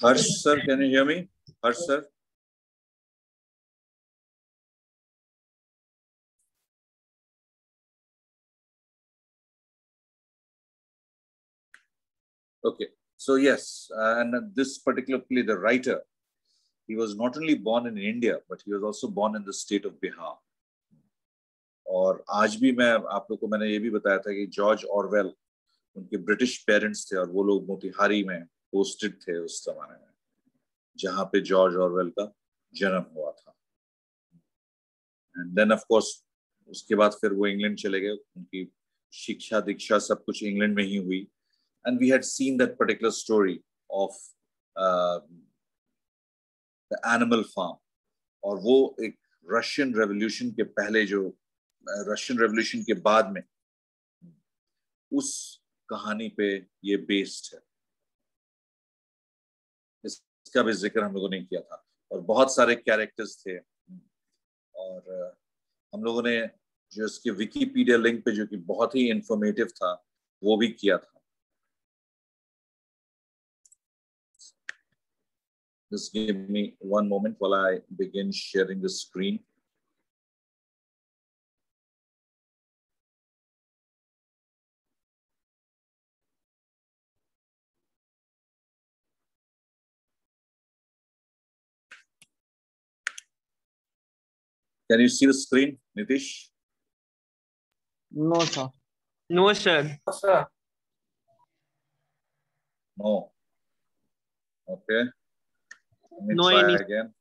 Harsh sir, can you hear me? Harsh sir. Okay, so yes, and this particularly the writer, he was not only born in India, but he was also born in the state of Bihar. और आज भी मैं आप लोगों को मैंने ये भी बताया था कि जॉर्ज ऑरवेल उनके ब्रिटिश पेरेंट्स थे और वो लोग मोतिहारी में पोस्टेड थे उस जमाने में जहां पे जॉर्ज ऑरवेल का जन्म हुआ था. एंड देन ऑफ कोर्स उसके बाद फिर वो इंग्लैंड चले गए, उनकी शिक्षा दीक्षा सब कुछ इंग्लैंड में ही हुई. And we had seen that particular story of the animal farm. और वो एक रशियन रेवोल्यूशन के पहले जो रशियन रेवोल्यूशन के बाद में उस कहानी पे ये बेस्ड है. इसका भी जिक्र हम लोगों ने किया था और बहुत सारे कैरेक्टर्स थे और हम लोगों ने जो इसके विकीपीडिया लिंक पे जो कि बहुत ही इंफॉर्मेटिव था वो भी किया था. Just give me one moment while I begin sharing the screen. Can you see the screen, Nitish? No, sir. No, sir. No, sir. No. Okay. Let me try again.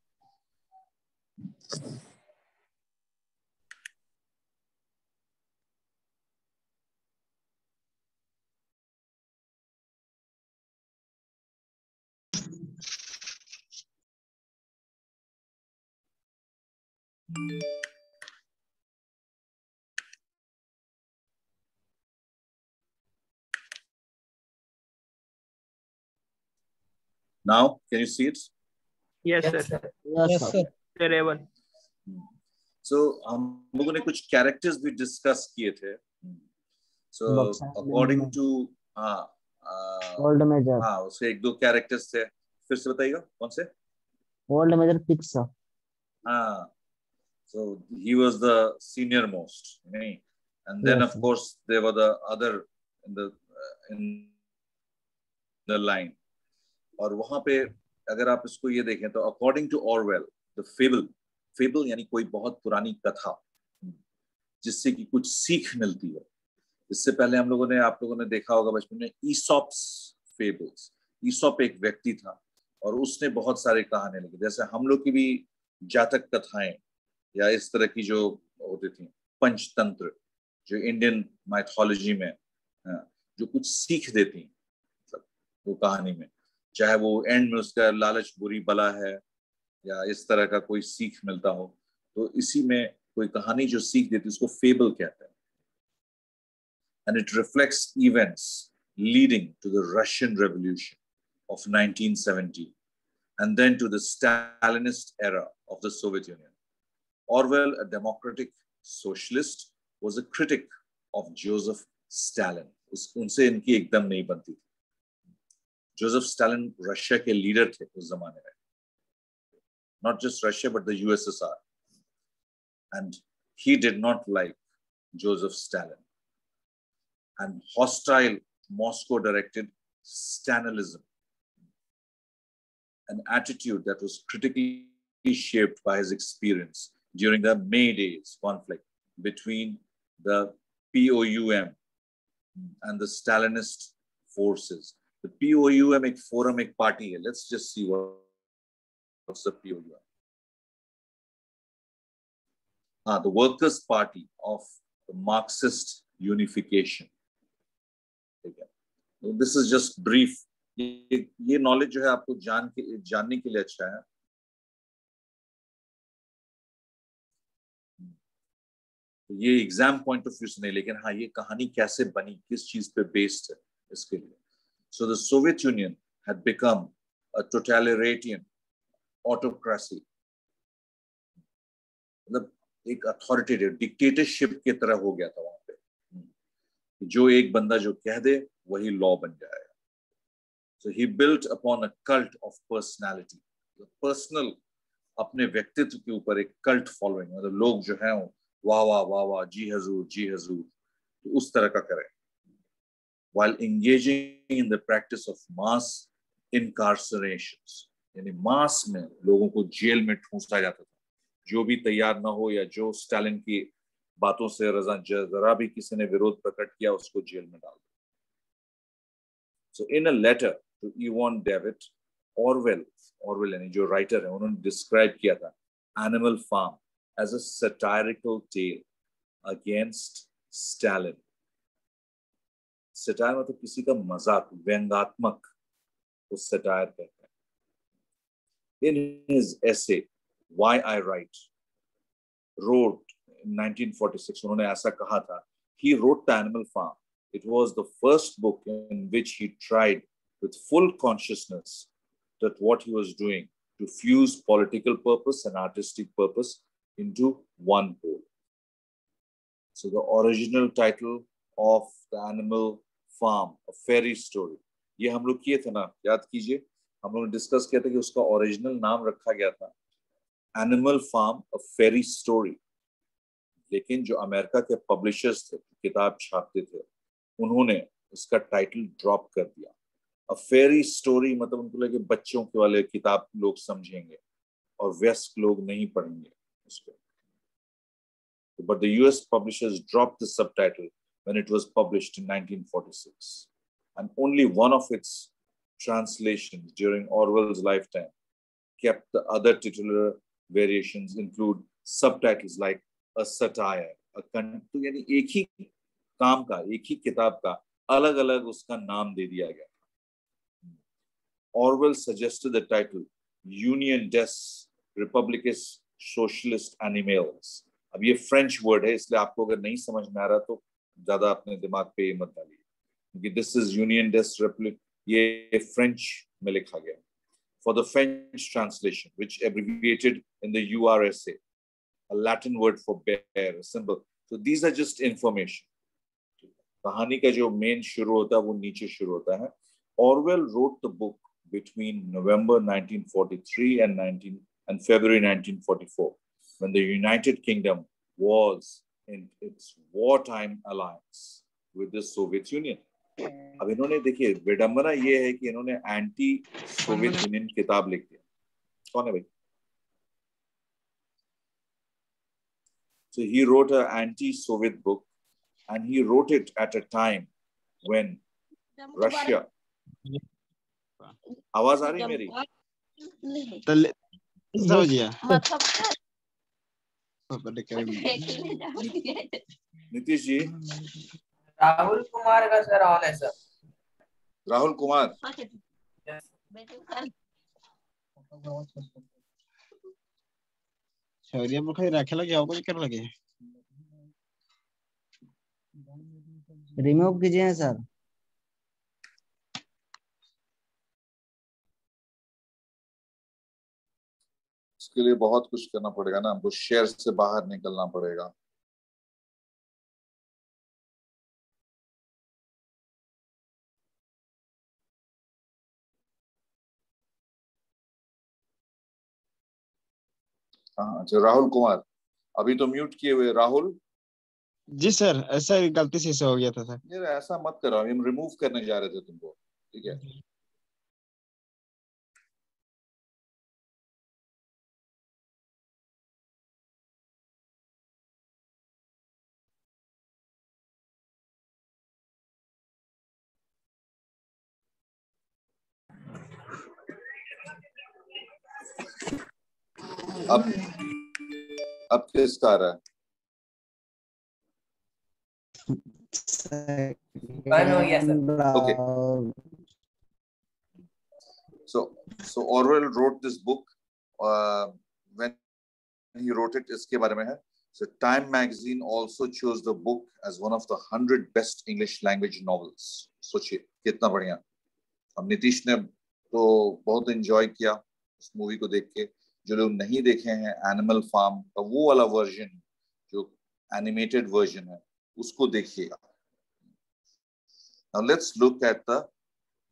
Now, can you see it? Yes, yes, sir. Yes, sir. Yes, sir. So, हम लोगों ने कुछ characters भी discuss किए थे. So, Boxer, according to Old Major. हाँ, उसके एक दो characters थे. फिर से बताइएगा कौन से? Old Major Picks. हाँ. So he was the senior most, right? And then yes, of course there were the other in the line. और वहाँ पे अगर आप इसको ये देखें तो according to Orwell the fable यानी कोई बहुत पुरानी कथा जिससे कि कुछ सीख मिलती है. इससे पहले हम लोगों ने आप लोगों ने देखा होगा बचपन में ईसॉप्स फेबल्स. ईसॉप एक व्यक्ति था और उसने बहुत सारे कहानियां लिखी, जैसे हम लोग की भी जातक कथाएं या इस तरह की जो होती थी पंचतंत्र जो इंडियन माइथोलॉजी में जो कुछ सीख देती मतलब वो कहानी में, चाहे वो एंड में उसका लालच बुरी बला है या इस तरह का कोई सीख मिलता हो, तो इसी में कोई कहानी जो सीख देती है उसको फेबल कहते हैं. And it reflects events leading to the Russian revolution of 1917 and then to the Stalinist era of the Soviet Union. Orwell, a democratic socialist, was a critic of Joseph Stalin. उनसे इनकी एकदम नहीं बनती थी. Joseph Stalin Russia के leader थे उस जमाने में. Not just Russia, but the USSR. And he did not like Joseph Stalin. And hostile Moscow-directed Stalinism, an attitude that was critically shaped by his experience during the May Days conflict between the POUM and the Stalinist forces. The POUM is a forum, a party. Let's just see what's the POUM. The Workers' Party of the Marxist Unification. Okay. So this is just brief. This knowledge is good for you to ये exam point of view से नहीं, लेकिन हाँ ये कहानी कैसे बनी, किस चीज पे बेस्ड है, इसके लिए. So the Soviet Union had become a totalitarian autocracy, मतलब एक अथॉरिटेटिव डिक्टेटरशिप की तरह हो गया था वहां पे. जो एक बंदा जो कह दे वही लॉ बन जाएगा. So he built upon a cult of personality, personal अपने व्यक्तित्व के ऊपर एक cult following, मतलब लोग जो हैं वाह वाह वाह वाह जी हजूर तो उस तरह का करें, while engaging in the practice of mass incarcerations, यानी मास में लोगों को जेल में ठूंसा जाता था, जो भी तैयार ना हो या जो स्टालिन की बातों से जरा भी किसी ने विरोध प्रकट किया उसको जेल में डाल दिया. So in a letter to Ewan Devitt, Orwell यानी जो writer है उन्होंने describe किया था Animal Farm as a satirical tale against Stalin. Satire मतलब किसी का मजाक, व्यंगात्मक उस satire कहते हैं. In his essay Why I Write, wrote in 1946 उन्होंने ऐसा कहा था, he wrote the Animal Farm. It was the first book in which he tried with full consciousness that what he was doing to fuse political purpose and artistic purpose into one whole. So the original title of the Animal Farm, a fairy story. ये हम लोग किए थे ना, याद कीजिए हम लोग डिस्कस किया था कि उसका ओरिजिनल नाम रखा गया था Animal Farm, a fairy story. लेकिन जो अमेरिका के पब्लिशर्स थे, किताब छापते थे, उन्होंने इसका टाइटल ड्रॉप कर दिया. अ फेरी स्टोरी मतलब उनको लगे बच्चों के वाले किताब लोग समझेंगे और वयस्क लोग नहीं पढ़ेंगे उसको. But the US publishers drop the subtitle when it was published in 1946 and only one of its translations during Orwell's lifetime kept the other titular variations include subtitles like a satire a कंट. यानी एक ही काम का, एक ही किताब का अलग अलग उसका नाम दे दिया गया. Orwell suggested the title Union des Republiques Socialist Animales. अब ये फ्रेंच वर्ड है इसलिए आपको अगर नहीं समझ में आ रहा तो ज्यादा अपने दिमाग पे मत डालिए क्योंकि दिस इज यूनियन डेस रिपब्लिक, ये फ्रेंच में लिखा गया for the French translation which abbreviated in the URSA, a Latin word for bear, a symbol. So these are just information. कहानी का जो मेन शुरू होता है वो नीचे शुरू होता है. Orwell wrote the book between November 1943 and February 1944 when the United Kingdom was in its wartime alliance with the Soviet Union. अब इन्होंने देखिए विडंबना ये है कि इन्होंने एंटी सोवियत यूनियन किताब लिख दी. कौन है भाई? So he wrote an anti-Soviet book. And he wrote it at a time when Russia. आवाज आ रही मेरी? हो गया. नीतीश जी. राहुल कुमार का सर ऑन है सर. राहुल कुमार. शौर्य में कहीं रखे लगे आपको क्या लगे? रिमूव कीजिए सर. इसके लिए बहुत कुछ करना पड़ेगा ना हमको, शेयर से बाहर निकलना पड़ेगा. हाँ अच्छा राहुल कुमार अभी तो म्यूट किए हुए. राहुल जी सर ऐसा गलती से हो गया था सर. यार ऐसा मत करो, हम रिमूव करने जा रहे थे तुमको. ठीक है अब किसका आ रहा है? Okay. So Orwell wrote this book when he wrote it. इसके बारे में है. So Time magazine also chose the book as one of the 100 best English language novels. सोचिए कितना बढ़िया. हम नीतीश ने तो बहुत enjoy किया इस मूवी को देख के. जो लोग नहीं देखे हैं Animal Farm का वो वाला वर्जन जो एनिमेटेड वर्जन है उसको देखिएगा. Now let's look at the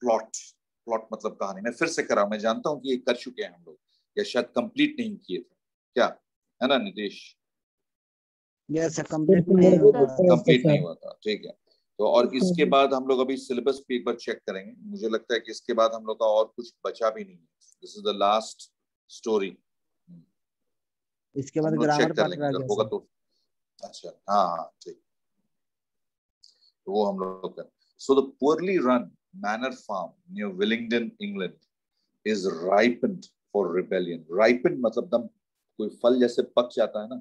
plot plot मतलब कहानी। मैं फिर से करा, मैं जानता हूँ कि ये कर चुके हैं हम लोग या शायद कंप्लीट नहीं किए थे, क्या है ना नितेश? यस सर, कंप्लीट नहीं हुआ था, ठीक है। तो और इसके बाद हम लोग अभी सिलेबस पे एक बार चेक करेंगे, मुझे लगता है कि इसके बाद हम लोग का और कुछ बचा भी नहीं है, this is the last story. इसके बाद ग्रामर पार्ट होगा तो अच्छा, हाँ ठीक, तो वो हम लोग कर। So the poorly run manor farm near Willingdon, England, is ripened for rebellion. Ripened मतलब दम कोई फल जैसे पक जाता है ना,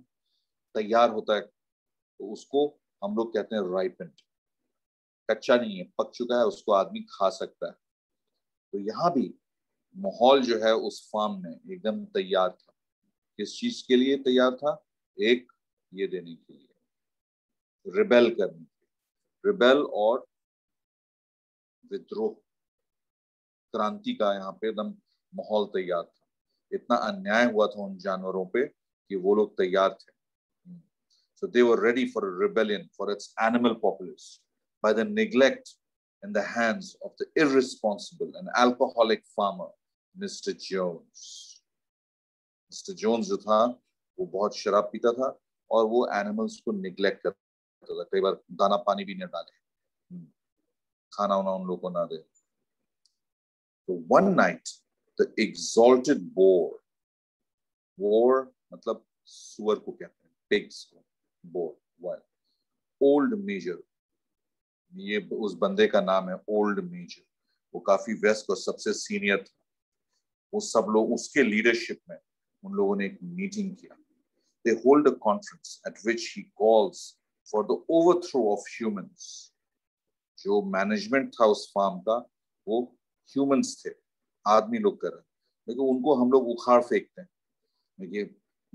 तैयार होता है, तो उसको हम लोग कहते हैं ripened। कच्चा नहीं है, पक चुका है, उसको आदमी खा सकता है। तो यहाँ भी माहौल जो है उस फार्म में एकदम तैयार था। किस चीज के लिए तैयार था? एक ये देने के लिए, रिबेल करने के, रिबेल और विद्रोह, क्रांति का यहाँ पे एकदम माहौल तैयार था। इतना अन्याय हुआ था उन जानवरों पे कि वो लोग तैयार थे। So they were ready for a rebellion for its animal populace by the neglect in the hands of the irresponsible and alcoholic farmer Mr. Jones. Mr. Jones जो था वो बहुत शराब पीता था और वो एनिमल्स को निग्लेक्ट करता था, कई बार दाना पानी भी नहीं डाले, खाना उना उन लोगों को ना दे। तो one night the exalted boar, boar मतलब सुअर को कहते हैं, pigs को, boar, wild, Old Major, ये उस बंदे का नाम है Old Major, वो काफी वेस्ट और सबसे सीनियर था। वो सब लोग उसके लीडरशिप में उन लोगों ने एक मीटिंग किया। They hold a conference at which he calls for the overthrow of humans. जो मैनेजमेंट था उस फार्म का वो ह्यूमंस थे, आदमी लोग कर रहे हैं, लेकिन उनको हम लोग उखाड़ फेंकते हैं। देखिए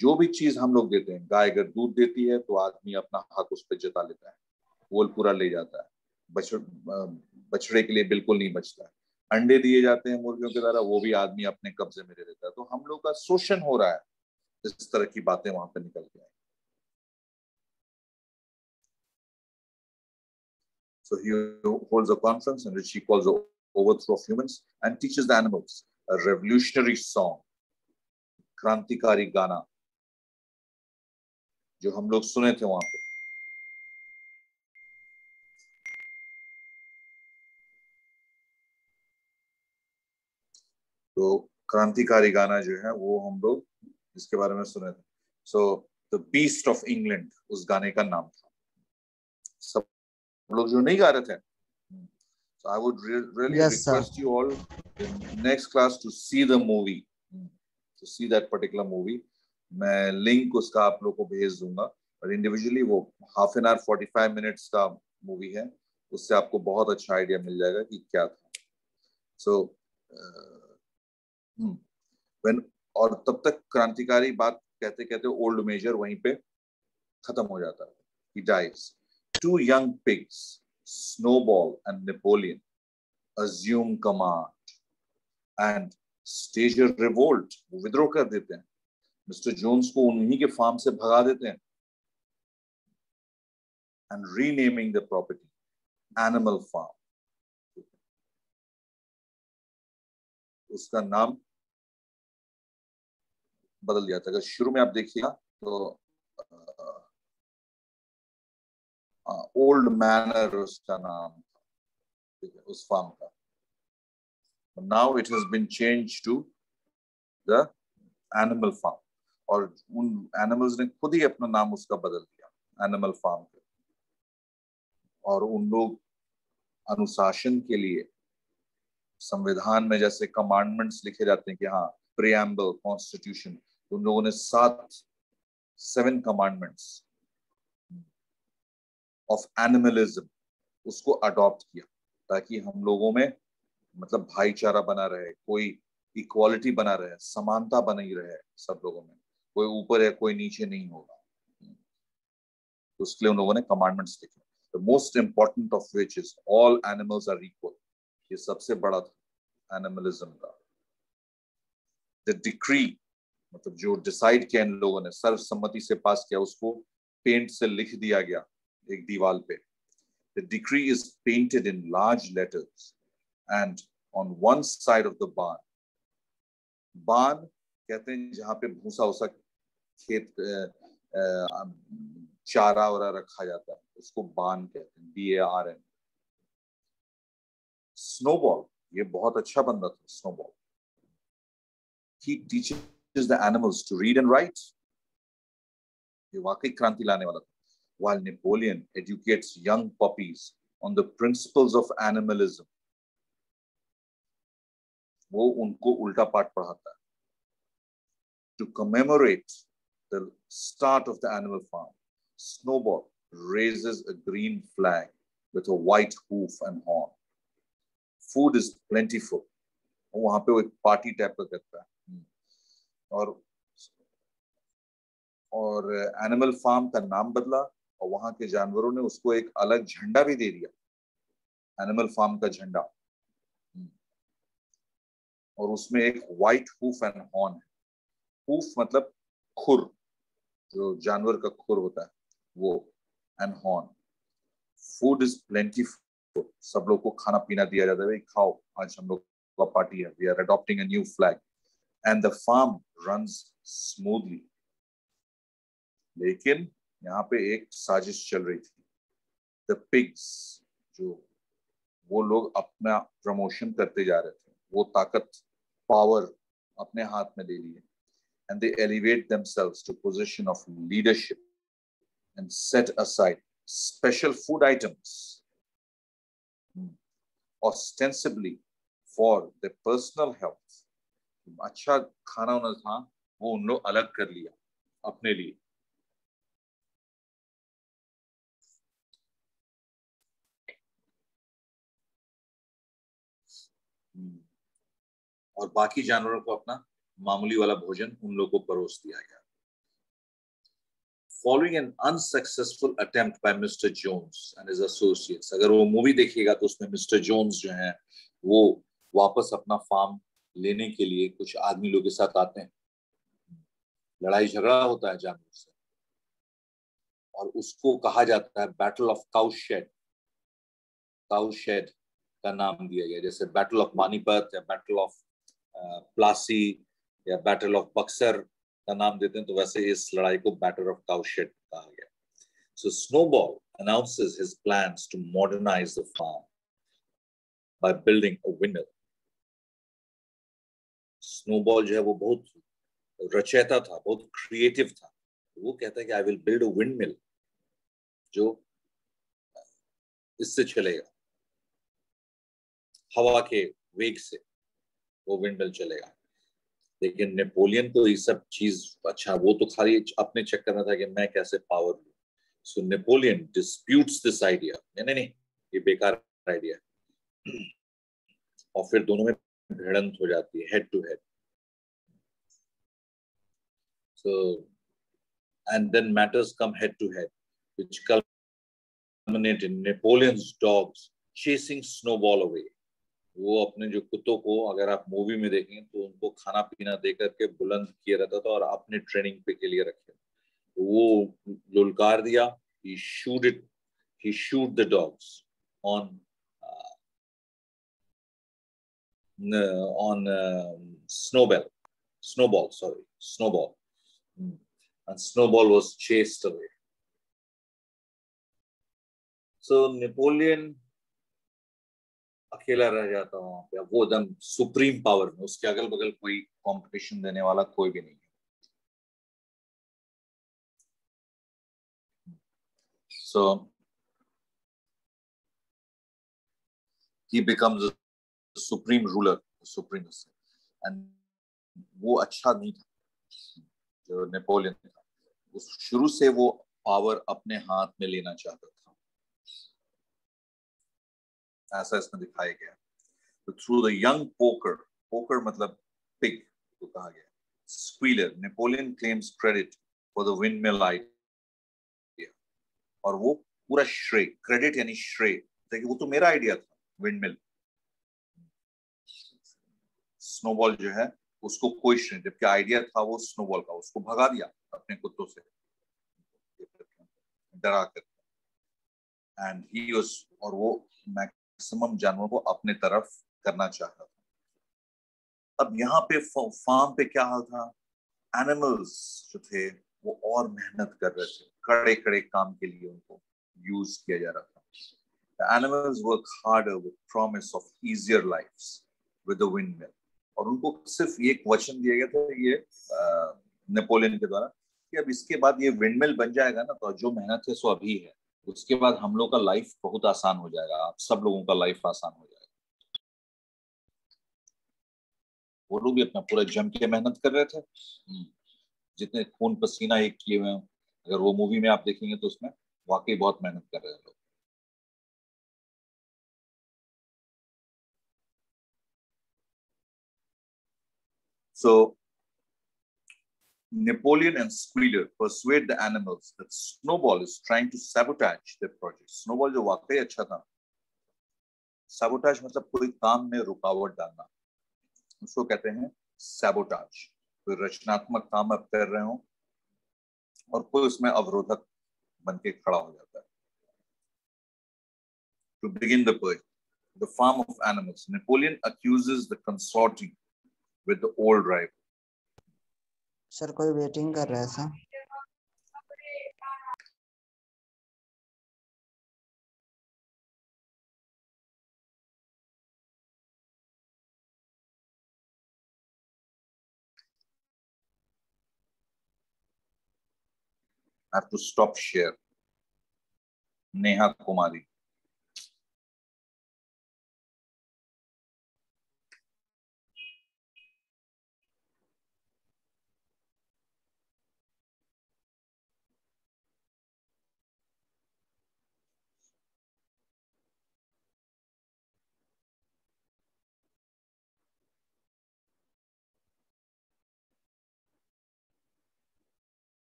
जो भी चीज हम लोग देते हैं, गाय अगर दूध देती है तो आदमी अपना हक उस पर जता लेता है, वो पूरा ले जाता है, बछड़े के लिए बिल्कुल नहीं बचता है। अंडे दिए जाते हैं मुर्गियों के द्वारा, वो भी आदमी अपने कब्जे में ले लेता है। तो हम लोग का शोषण हो रहा है, इस तरह की बातें वहां पर निकल के आई। So he holds a conference in which he calls the overthrow of humans and teaches the animals a revolutionary song, क्रांतिकारी गाना, जो हम लोग सुने थे वहां पे। तो क्रांतिकारी गाना जो है वो हम लोग इसके बारे में सुने थे। So the Beast of England उस गाने का नाम था। सब लोग जो नहीं गा रहे थे। So I would really request you all in next class to see the movie, to see that particular movie. मैं लिंक उसका आप लोगों को भेज दूंगा और इंडिविजुअली वो हाफ एन आवर 45 मिनट्स का मूवी है, उससे आपको बहुत अच्छा आइडिया मिल जाएगा कि क्या था। So और तब तक क्रांतिकारी बात कहते कहते Old Major वहीं पे खत्म हो जाता है। He dies. Two young pigs, Snowball and Napoleon, assume command and stage a revolt. वो विद्रोह कर देते हैं। Mr. Jones को उन्हीं के फार्म से भगा देते हैं। And renaming the property Animal Farm. उसका नाम बदल दिया था। अगर शुरू में आप देखिएगा तो Old Manor उसका नाम था, उस फार्म का। Now it has been changed to the Animal Farm, और उन एनिमल्स ने खुद ही अपना नाम उसका बदल दिया Animal Farm के। और उन लोग अनुशासन के लिए, संविधान में जैसे कमांडमेंट्स लिखे जाते हैं कि हाँ प्रीएम्बल, कॉन्स्टिट्यूशन, उन लोगों ने 7 कमांडमेंट्स ऑफ एनिमलिज्म उसको अडॉप्ट किया, ताकि हम लोगों में मतलब भाईचारा बना रहे, कोई इक्वालिटी बना रहे, समानता बनी रहे सब लोगों में, कोई ऊपर है कोई नीचे नहीं होगा। तो उसके लिए उन लोगों ने कमांडमेंट्स लिखे। The most important of which is all animals are equal, ये सबसे बड़ा था एनिमलिज्म का। द डिक्री मतलब जो डिसाइड किया इन लोगों ने, सर्वसम्मति से पास किया, उसको पेंट से लिख दिया गया एक दीवार पे। The decree is painted in large letters and on one side of the barn. Barn कहते हैं जहाँ पे भूसा उसा खेत चारा वगैरह रखा जाता है, उसको बान कहते हैं, BARN. Snowball, ये बहुत अच्छा बंदा था, Snowball. He teaches the animals to read and write. ये वाकई क्रांति लाने वाला था. While Napoleon educates young puppies on the principles of animalism, वो उनको उल्टा पाठ पढ़ाता है. To commemorate the start of the Animal Farm, Snowball raises a green flag with a white hoof and horn. Food is plentiful. वहाँ पे वो एक party type का करता है. और Animal Farm का नाम बदला और वहाँ के जानवरों ने उसको एक अलग झंडा भी दे दिया. Animal Farm का झंडा. और उसमें एक white hoof and horn है. Hoof मतलब खुर, जो जानवर का खुर होता है, वो and horn. Food is plentiful. सब लोग को खाना पीना दिया जाता है, भाई खाओ, आज हम लोग का पार्टी है. We are adopting a new flag, and the farm runs smoothly. लेकिन यहाँ पे एक साजिश चल रही थी. The pigs, जो वो लोग अपना प्रमोशन करते जा रहे थे, वो ताकत, पावर अपने हाथ में ले लिए. And they elevate themselves to position of leadership and set aside special food items, ostensibly for their personal health. अच्छा खाना उन्हें था, वो उन लोग अलग कर लिया अपने लिए. और बाकी जानवरों को अपना मामूली वाला भोजन उन लोगों को परोस दिया गया. Following an unsuccessful attempt by Mr. Jones and his associates, अगर वो मूवी देखिएगा तो उसमें Mr. Jones जो हैं, वो वापस अपना फार्म लेने के लिए कुछ आदमी लोगों के साथ आते हैं. लड़ाई झगड़ा होता है जानवरों से और उसको कहा जाता है Battle of Cowshed. Cowshed का नाम दिया गया, जैसे Battle of Manipet या Battle of Plassey या बैटल ऑफ बक्सर का नाम देते हैं, तो वैसे इस लड़ाई को बैटल ऑफ काउशेड कहा गया. So Snowball announces his plans to modernize the farm by building a windmill. Snowball जो है वो बहुत रचयिता था, बहुत क्रिएटिव था. वो कहता है कि I will build a windmill जो इससे चलेगा, हवा के वेग से वो विंडल चलेगा. लेकिन नेपोलियन को ये सब चीज अच्छा, वो तो खाली अपने चेक करना था कि मैं कैसे पावर लूं. So Napoleon disputes this idea. नहीं, ये बेकार आइडिया है. और फिर दोनों में भिड़ंत हो जाती है, head to head. So and then matters come head to head which culminate in Napoleon's dogs chasing Snowball away. वो अपने जो कुत्तों को, अगर आप मूवी में देखें तो उनको खाना पीना दे करके बुलंद किया रहता था और अपने ट्रेनिंग पे के लिए रखे, वो ललकार दिया. He shoot the dogs on Snowball, and Snowball was chased away. So Napoleon अकेला रह जाता वहां पे, वो एकदम सुप्रीम पावर में, उसके अगल बगल कोई कंपटीशन देने वाला कोई भी नहीं है. So he becomes a supreme ruler, supremacist, and वो अच्छा नहीं था जो नेपोलियन था. उस शुरू से वो पावर अपने हाथ में लेना चाहता था, ऐसा इसमें दिखाया गया. तो through the young porker, porker मतलब पिग को कहा गया, Squealer, Napoleon claims credit for the windmill idea. और वो पूरा श्रेय, क्रेडिट यानी श्रेय, देखिए वो तो मेरा आइडिया था विंडमिल. स्नोबॉल जो है उसको कोई श्रेय, जबकि आइडिया था वो स्नोबॉल का, उसको भगा दिया अपने कुत्तों से डरा कर. एंड ही वाज, और वो मैक्सिमम जानवरों को अपने तरफ करना चाह रहा था। अब यहाँ पे फार्म पे क्या हाल था, एनिमल्स जो थे वो और मेहनत कर रहे थे, कड़े कड़े काम के लिए उनको यूज किया जा रहा था। The animals work harder with promise of easier lives with the windmill. और उनको सिर्फ एक वचन दिया गया था ये नेपोलियन के द्वारा कि अब इसके बाद ये विंडमिल बन जाएगा ना, तो जो मेहनत है सो अभी है, उसके बाद हम लोग का लाइफ बहुत आसान हो जाएगा, आप सब लोगों का लाइफ आसान हो जाएगा। वो लोग भी अपना पूरा जम के मेहनत कर रहे थे, जितने खून पसीना एक किए हुए, अगर वो मूवी में आप देखेंगे तो उसमें वाकई बहुत मेहनत कर रहे हैं लोग। So Napoleon and Squealer persuade the animals that Snowball is trying to sabotage their project. Snowball जो वाकई अच्छा था, sabotage मतलब कोई काम में रुकावट डालना, उसको कहते हैं sabotage। कोई रचनात्मक काम आप कर रहे हो और कोई उसमें अवरोधक बनके खड़ा हो जाता है। To begin the purge, the farm of animals. Napoleon accuses the consorting with the old rival. Sir कोई वेटिंग कर रहा है sir. I have to stop share. Neha Kumari,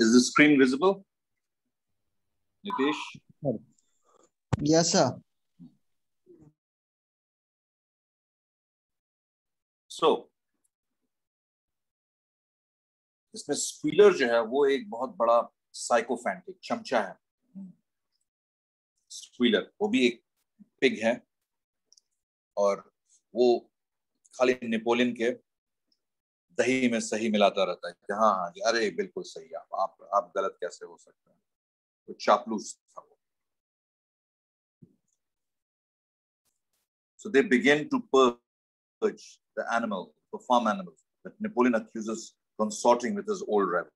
is the screen visible, Nitesh? Yes, sir. So, इसमें Squealer जो है वो एक बहुत बड़ा साइकोफैंटिक चमचा है। स्क्वीलर वो भी एक पिग है और वो खाली नेपोलियन के दही में सही मिलाता रहता है कि हाँ हाँ अरे बिल्कुल सही, आप गलत कैसे हो सकते हैं। तो चापलूस था वो। So they begin to purge the animal, the farm animals that Napoleon accuses consorting with his old rival.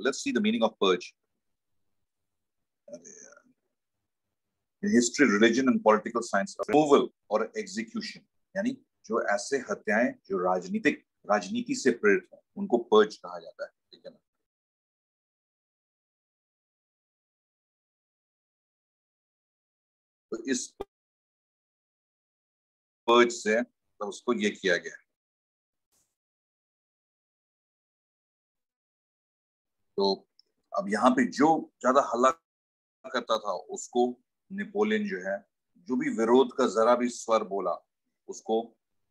Let's see the meaning of purge. In history, religion and political science, removal or execution, यानी जो ऐसे हत्याएं जो राजनीति से प्रेरित हैं, उनको purge कहा जाता है, ठीक है ना? तो इस purge से तो उसको ये किया गया है। तो अब यहाँ पे जो ज्यादा हल्ला करता था उसको नेपोलियन जो है, जो भी विरोध का जरा भी स्वर बोला उसको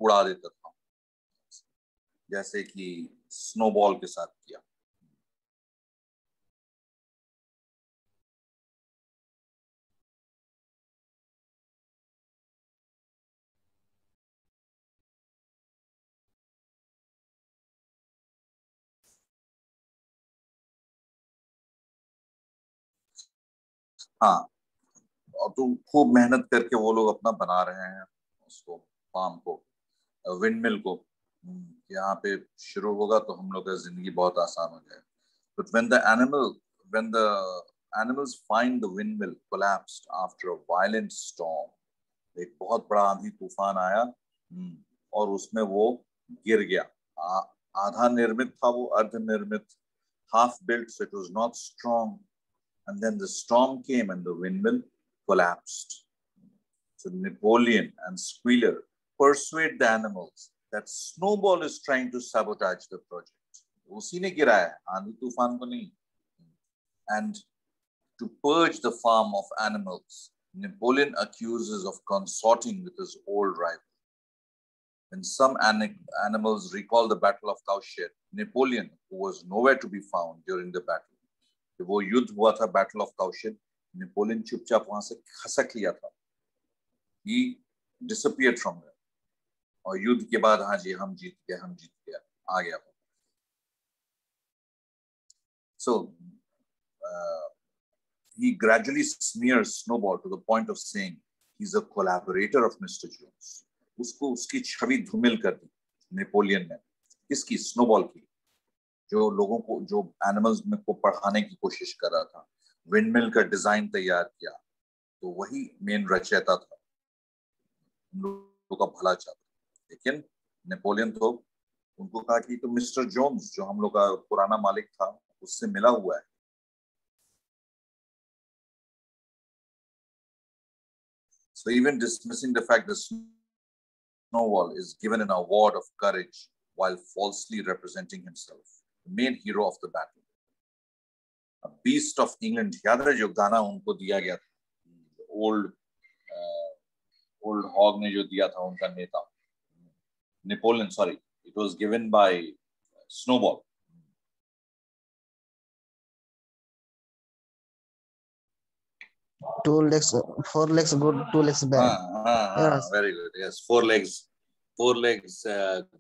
उड़ा देता था, जैसे कि स्नोबॉल के साथ किया। हाँ, और तो खूब मेहनत करके वो लोग अपना बना रहे हैं उसको, फार्म को, विंडमिल को, यहाँ पे शुरू होगा तो हम लोग का जिंदगी बहुत आसान हो जाएगा। But when the animals find the windmill collapsed after a violent storm, एक बहुत बड़ा आंधी तूफान आया और उसमें वो गिर गया, आधा निर्मित था वो, अर्ध निर्मित, half built, so it was not strong. And then the storm came and the windmill collapsed. So Napoleon and Squealer persuade the animals that Snowball is trying to sabotage the project. And to purge the farm of animals, Napoleon accuses of consorting with his old rival. When some animals recall the Battle of Cowshed, Napoleon, who was nowhere to be found during the battle, wo yudh hua tha, Battle of Cowshed, Napoleon chupchap wahan se khasak liya tha. He disappeared from there. Aur yudh ke baad, haan ji, hum jeet gaya, aa gaya. So he gradually smears Snowball to the point of saying he's a collaborator of Mr. Jones. Usko uski chhavi dhumil kar di Napoleon ne. Kiski? Snowball ki. जो लोगों को, जो animals में को पढ़ाने की कोशिश कर रहा था, windmill का design तैयार किया, तो वही main रचयिता था, लोगों का भला चाहता। लेकिन नेपोलियन तो उनको कहा कि तो मिस्टर जोन्स जो हम लोग का पुराना मालिक था, उससे मिला हुआ है। So even dismissing the fact that Snowball is given an award of courage while falsely representing himself, main hero of the battle. A Beast of England, jo gana unko diya gaya tha, old hog ne jo diya tha, unka neta. Napoleon, sorry, it was given by Snowball. Four legs good, 2 legs bad. Yes. Very good, yes, 4 legs good,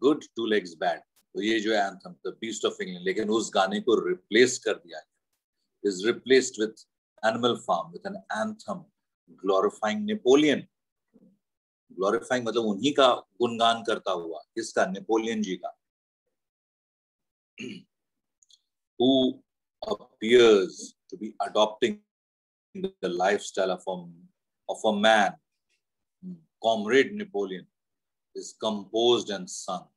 2 legs bad. So ye jo anthem, the Beast of England, lekin us gaane ko replace kar diya, is replaced with Animal Farm, with an anthem glorifying Napoleon. Glorifying matlab unhi ka gungaan karta hua, kiska? Napoleon ji ka. Who appears to be adopting the lifestyle of a man. Comrade Napoleon is composed and sung.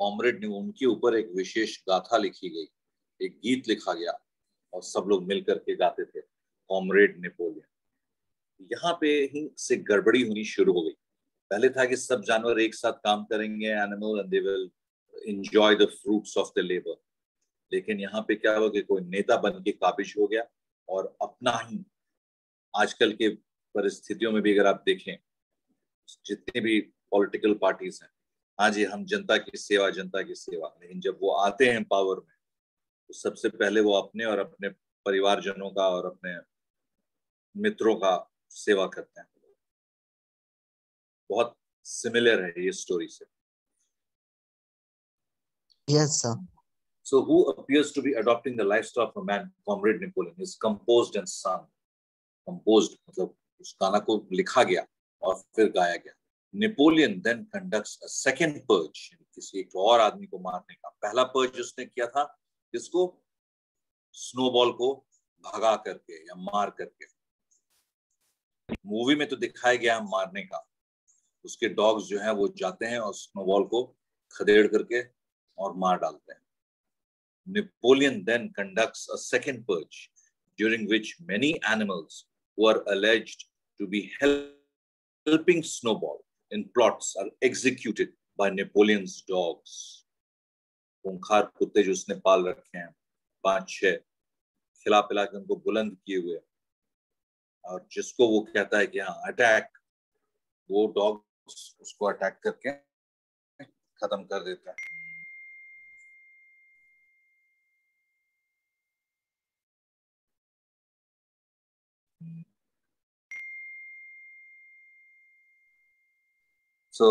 Comrade ने उनके ऊपर एक विशेष गाथा लिखी गई, एक गीत लिखा गया और सब लोग मिलकर के गाते थे कॉमरेड नेपोलियन। यहाँ पे ही से गड़बड़ी होनी शुरू हो गई। पहले था कि सब जानवर एक साथ काम करेंगे, animal and they will enjoy the fruits of the labour. लेकिन यहाँ पे क्या हो गया, कोई नेता बन के काबिज हो गया और अपना ही, आजकल के परिस्थितियों में भी अगर आप देखें, जितने भी पॉलिटिकल पार्टीज हैं, हाँ जी हम जनता की सेवा, जनता की सेवा, लेकिन जब वो आते हैं पावर में तो सबसे पहले वो अपने और अपने परिवारजनों का और अपने मित्रों का सेवा करते हैं। बहुत सिमिलर है ये स्टोरी से। Yes, sir. So who appears to be adopting the lifestyle of a man, Comrade Napoleon, is composed and sung. Composed मतलब उस गाना को लिखा गया और फिर गाया गया। Napoleon then conducts a second purge. किसी एक और आदमी को मारने का पहला purge उसने किया था, जिसको Snowball को भगा करके या मार करके। मूवी में तो दिखाया गया मारने का, उसके डॉग्स जो हैं वो जाते हैं और Snowball को खदेड़ करके और मार डालते हैं। Napoleon then conducts a second purge, during which many animals who are alleged to be helping Snowball in plots are executed by Napoleon's dogs. खूंखार कुत्ते जो उसने पाल रखे हैं, 5-6, खिला पिला के उनको बुलंद किए हुए, और जिसको वो कहता है कि हाँ अटैक, वो डॉग्स उसको अटैक करके खत्म कर देता है। So,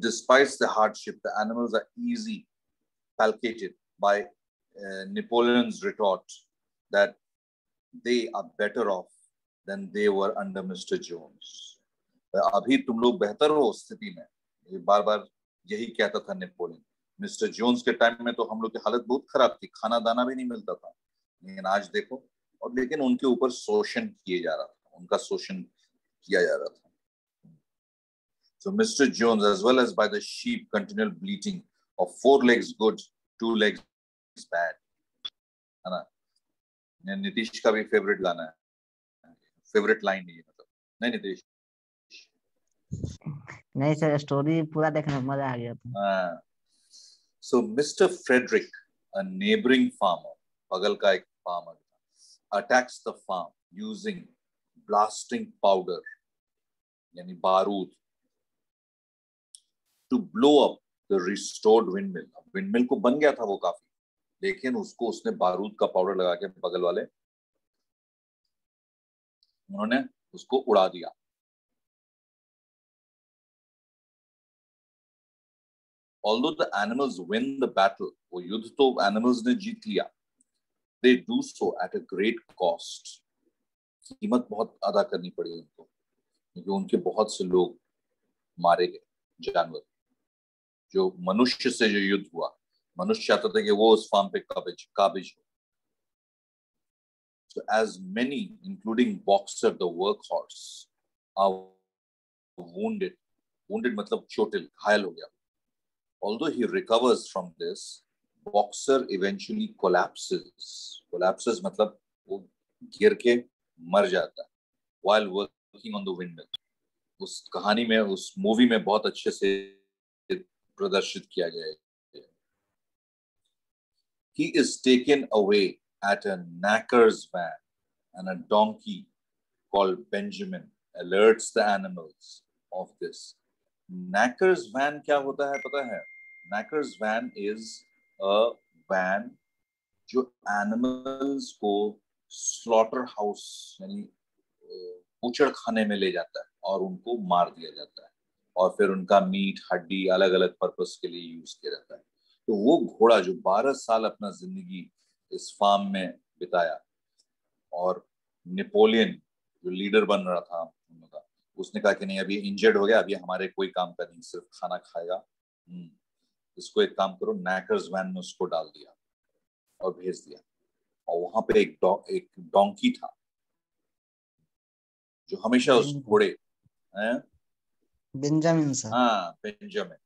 despite the hardship, the animals are easy palliated by Napoleon's retort that they are better off than they were under Mr. Jones. अभी तुम लोग बेहतर हो स्थिति में। ये बार-बार यही कहता था नेपोलियन। मिस्टर जोन्स के टाइम में तो हम लोग की हालत बहुत खराब थी, खाना दाना भी नहीं मिलता था। लेकिन आज देखो, और लेकिन उनके ऊपर शोषण किया जा रहा था, उनका शोषण किया जा रहा था। So Mr. Jones, as well as by the sheep, continual bleating of 4 legs good, 2 legs bad. है ना? नीतीश का भी favorite गाना है, favorite line नहीं है मतलब, नहीं नीतीश? नहीं सर, story पूरा देखना मजा आ गया था. So Mr. Frederick, a neighboring farmer, बगल का एक farmer, attacks the farm using blasting powder, यानी बारूद, to blow up the restored windmill. Windmill को बन गया था वो काफी, लेकिन उसको उसने बारूद का पाउडर लगा के बगल वाले उन्होंने उसको उड़ा दिया. Although the animals win the battle, वो युद्ध तो animals ने जीत लिया. They do so at a great cost. कीमत बहुत अदा करनी पड़ी उनको, क्योंकि उनके बहुत से लोग मारे गए जानवर. जो मनुष्य से जो युद्ध हुआ, मनुष्य चाहता था कि वो उस फार्म पे काबिज हो. So as many, including Boxer, the workhorse, are wounded. Wounded मतलब चोटिल, घायल हो गया. Although he recovers from this, Boxer eventually collapses. Collapses मतलब वो गिर के मर जाता है. While working on the windmill. उस कहानी में, उस मूवी में बहुत अच्छे से प्रदर्शित किया गया है. He is taken away at a knacker's van, and a donkey called Benjamin alerts the animals of this. Knacker's van क्या होता है पता है? Knacker's van is a van जो animals को slaughter house यानी बूचड़ खाने में ले जाता है और उनको मार दिया जाता है और फिर उनका मीट हड्डी अलग-अलग purpose के लिए use किया जाता है. तो वो घोड़ा जो 12 साल अपना जिंदगी इस फार्म में बिताया और नेपोलियन जो लीडर बन रहा था उनका, उसने कहा कि नहीं अभी इंजर्ड हो गया, अभी हमारे कोई काम का नहीं, सिर्फ खाना खाएगा. इसको एक काम करो, नैकर्स वैन में उसको डाल दिया और भेज दिया. और वहां पे एक डोंकी था जो हमेशा उस घोड़े बेंजामिन सर, हाँ बेंजामिन,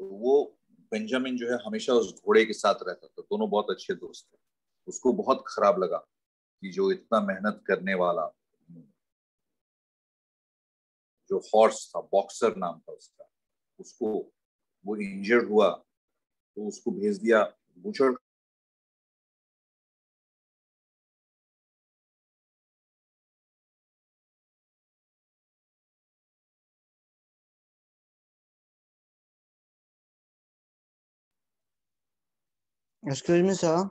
वो बेंजामिन जो है हमेशा उस घोड़े के साथ रहता था. दोनों बहुत अच्छे दोस्त थे. उसको बहुत खराब लगा कि जो इतना मेहनत करने वाला जो हॉर्स था, बॉक्सर नाम था उसका, उसको वो इंजर्ड हुआ तो उसको भेज दिया बूचड़ Excuse me, sir.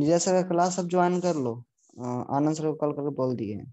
निजा सर का क्लास अब ज्वाइन कर लो, आनंद सर को कॉल करके बोल दिए।